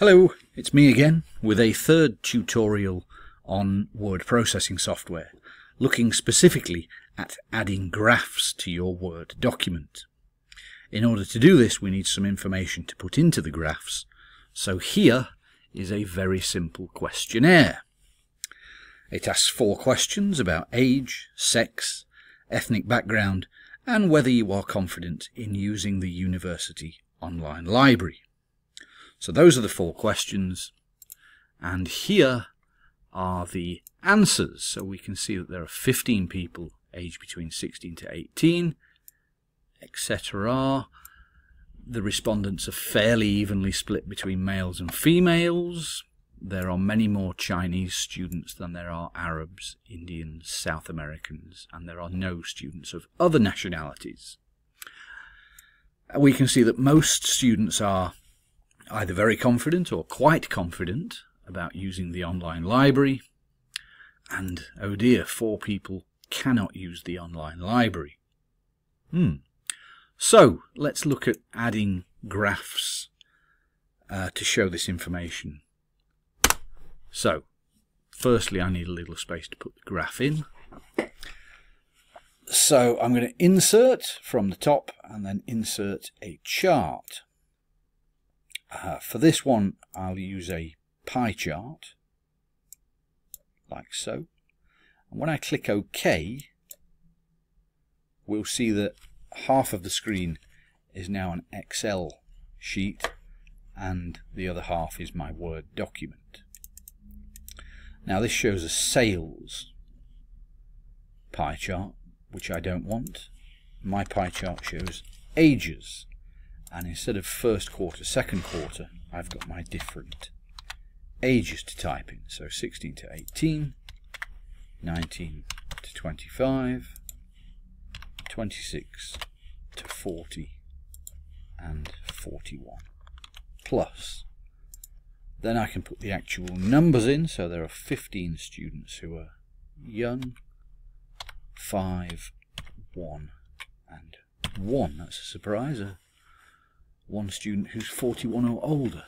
Hello, it's me again with a third tutorial on word processing software, looking specifically at adding graphs to your Word document. In order to do this, we need some information to put into the graphs, so here is a very simple questionnaire. It asks 4 questions about age, sex, ethnic background, and whether you are confident in using the university online library. So those are the 4 questions, and here are the answers. So we can see that there are 15 people aged between 16 to 18, etc. The respondents are fairly evenly split between males and females. There are many more Chinese students than there are Arabs, Indians, South Americans, and there are no students of other nationalities. We can see that most students are either very confident or quite confident about using the online library, and oh dear, 4 people cannot use the online library. So let's look at adding graphs to show this information. So firstly, I need a little space to put the graph in, so I'm going to insert from the top and then insert a chart. For this one, I'll use a pie chart, like so. And when I click OK, we'll see that half of the screen is now an Excel sheet, and the other half is my Word document. Now this shows a sales pie chart, which I don't want. My pie chart shows ages. And instead of first quarter, second quarter, I've got my different ages to type in. So 16 to 18, 19 to 25, 26 to 40, and 41 plus. Then I can put the actual numbers in. So there are 15 students who are young, 5, 1, and 1. That's a surprise. One student who's 41 or older.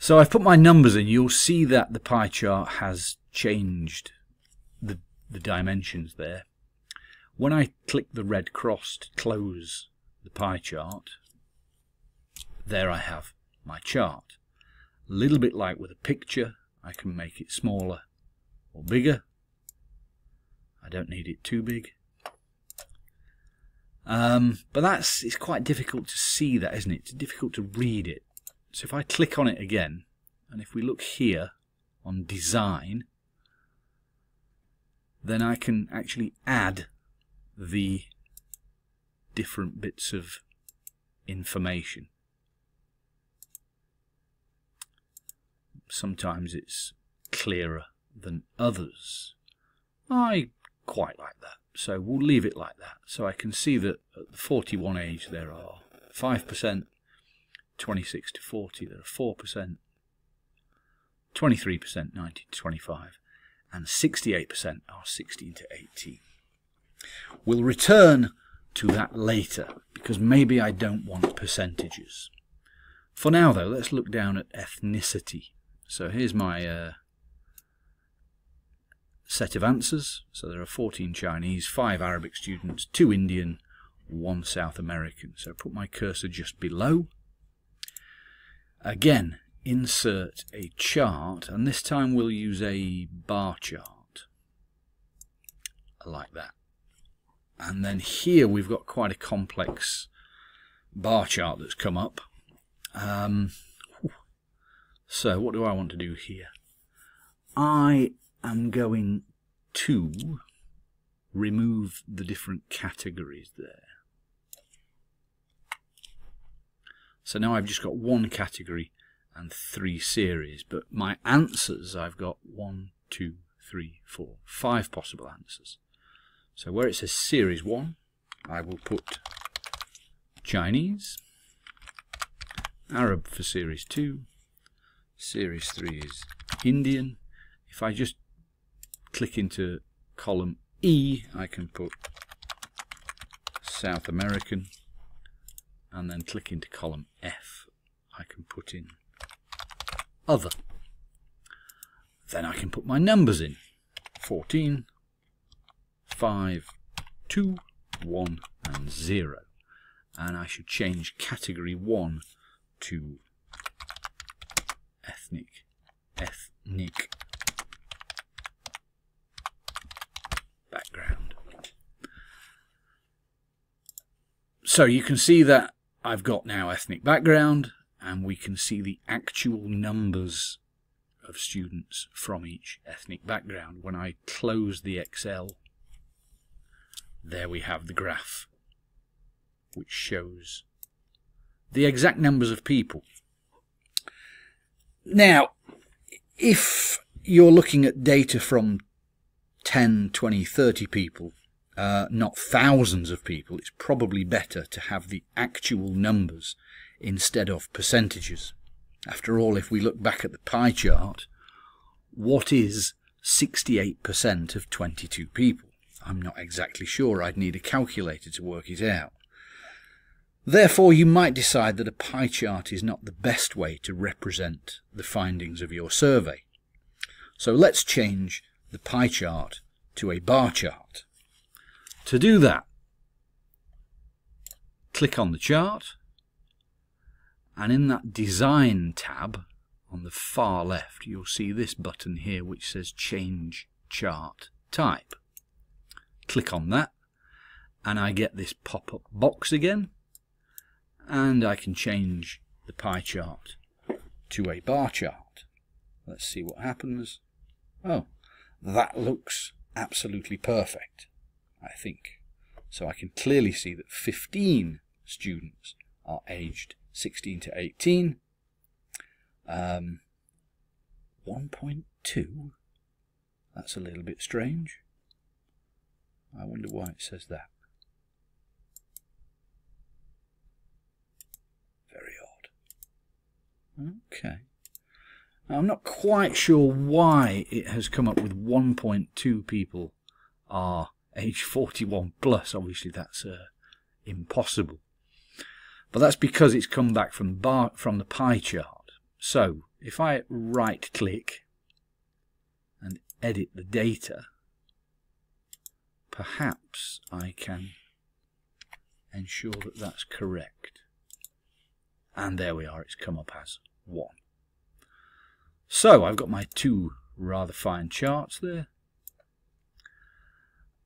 So I've put my numbers in. You'll see that the pie chart has changed the dimensions there. When I click the red cross to close the pie chart, there I have my chart. A little bit like with a picture, I can make it smaller or bigger. I don't need it too big. But it's quite difficult to see that, isn't it? It's difficult to read it. So if I click on it again, and if we look here on design, then I can actually add the different bits of information. Sometimes it's clearer than others. I quite like that. So we'll leave it like that. So I can see that at the 41 age there are 5%, 26 to 40 there are 4%, 23% 19 to 25, and 68% are 16 to 18. We'll return to that later, because maybe I don't want percentages. For now though, let's look down at ethnicity. So here's my set of answers. So there are 14 Chinese, 5 Arabic students, 2 Indian, 1 South American. So put my cursor just below. Again, insert a chart, and this time we'll use a bar chart. I like that. And then here we've got quite a complex bar chart that's come up. So what do I want to do here? I'm going to remove the different categories there. So now I've just got 1 category and 3 series, but my answers, I've got 5 possible answers. So where it says series 1, I will put Chinese, Arab for series 2, series 3 is Indian. If I just click into column E, I can put South American, and then click into column F, I can put in other. Then I can put my numbers in. 14, 5, 2, 1 and 0. And I should change category 1 to ethnic background. So you can see that I've got now ethnic background, and we can see the actual numbers of students from each ethnic background. When I close the Excel, there we have the graph, which shows the exact numbers of people. Now, if you're looking at data from 10, 20, 30 people, not thousands of people, it's probably better to have the actual numbers instead of percentages. After all, if we look back at the pie chart, what is 68% of 22 people? I'm not exactly sure. I'd need a calculator to work it out. Therefore, you might decide that a pie chart is not the best way to represent the findings of your survey. So let's change the pie chart to a bar chart. To do that, click on the chart, and in that Design tab on the far left, you'll see this button here which says Change Chart Type. Click on that, and I get this pop-up box again, and I can change the pie chart to a bar chart. Let's see what happens. Oh, that looks absolutely perfect, I think. So I can clearly see that 15 students are aged 16 to 18. 1.2, that's a little bit strange. I wonder why it says that. Very odd. Okay. Now, I'm not quite sure why it has come up with 1.2 people are age 41 plus. Obviously that's impossible, but that's because it's come back from the pie chart. So if I right click and edit the data, perhaps I can ensure that that's correct. And there we are, it's come up as 1. So I've got my two rather fine charts there.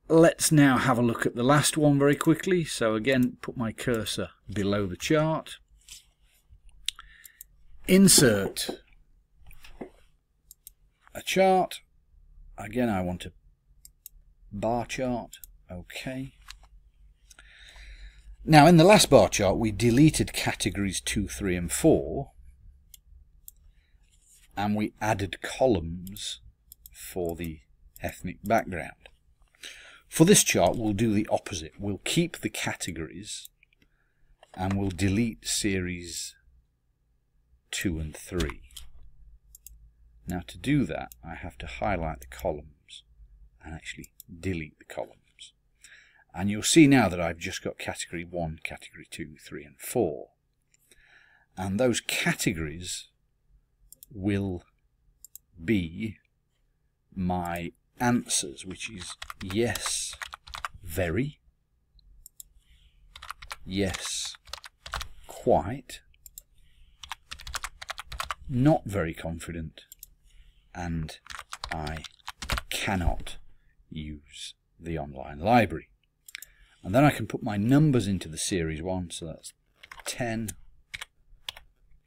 Let's now have a look at the last one very quickly. So again, put my cursor below the chart. Insert a chart. Again, I want a bar chart. Okay. Now, in the last bar chart, we deleted categories 2, 3, and 4. And we added columns for the ethnic background. For this chart, we'll do the opposite. We'll keep the categories and we'll delete series 2 and 3. Now, to do that, I have to highlight the columns and actually delete the columns. And you'll see now that I've just got category 1, category 2, 3 and 4. And those categories will be my answers, which is yes, very, yes, quite, not very confident, and I cannot use the online library. And then I can put my numbers into the series 1, so that's 10,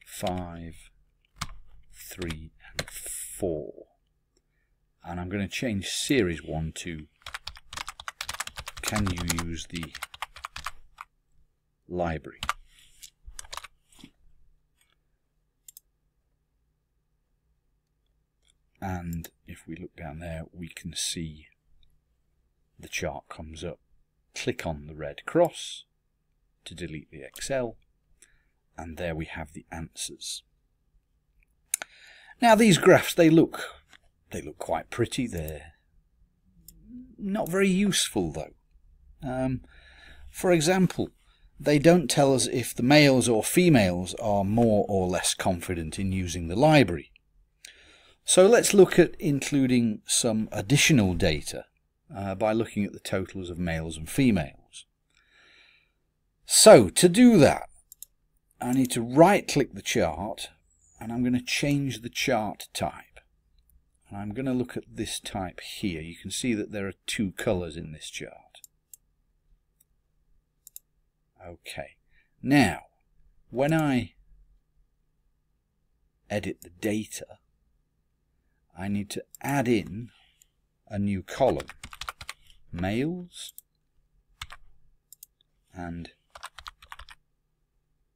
5, 3 and 4. And I'm going to change series 1 to can you use the library. And if we look down there, we can see the chart comes up. Click on the red cross to delete the Excel, and there we have the answers. Now, these graphs, they look quite pretty. They're not very useful though. For example, they don't tell us if the males or females are more or less confident in using the library. So let's look at including some additional data by looking at the totals of males and females. So to do that, I need to right click the chart and I'm going to change the chart type. And I'm going to look at this type here. You can see that there are two colors in this chart. Okay. Now, when I edit the data, I need to add in a new column, males and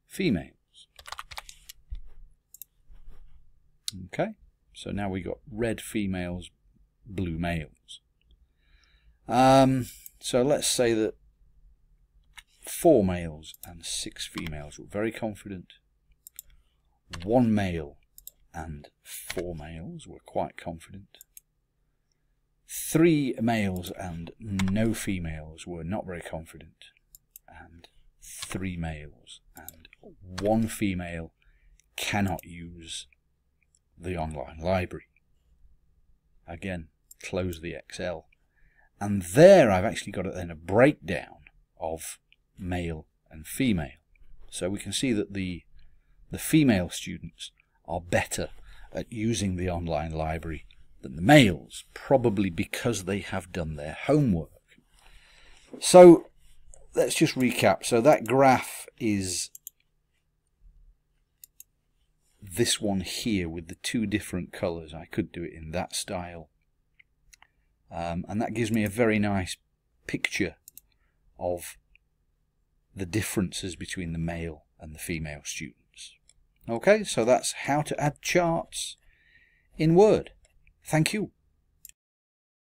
females. Okay, so now we got red females, blue males. So let's say that 4 males and 6 females, we're very confident. 1 male and 4 males, we're quite confident. 3 males and no females, we're not very confident. And 3 males and 1 female cannot use the online library. Again, close the Excel. And there I've actually got then a breakdown of male and female. So we can see that the female students are better at using the online library than the males, probably because they have done their homework. So let's just recap. So that graph is this one here with the two different colours. I could do it in that style. And that gives me a very nice picture of the differences between the male and the female students. Okay, so that's how to add charts in Word. Thank you.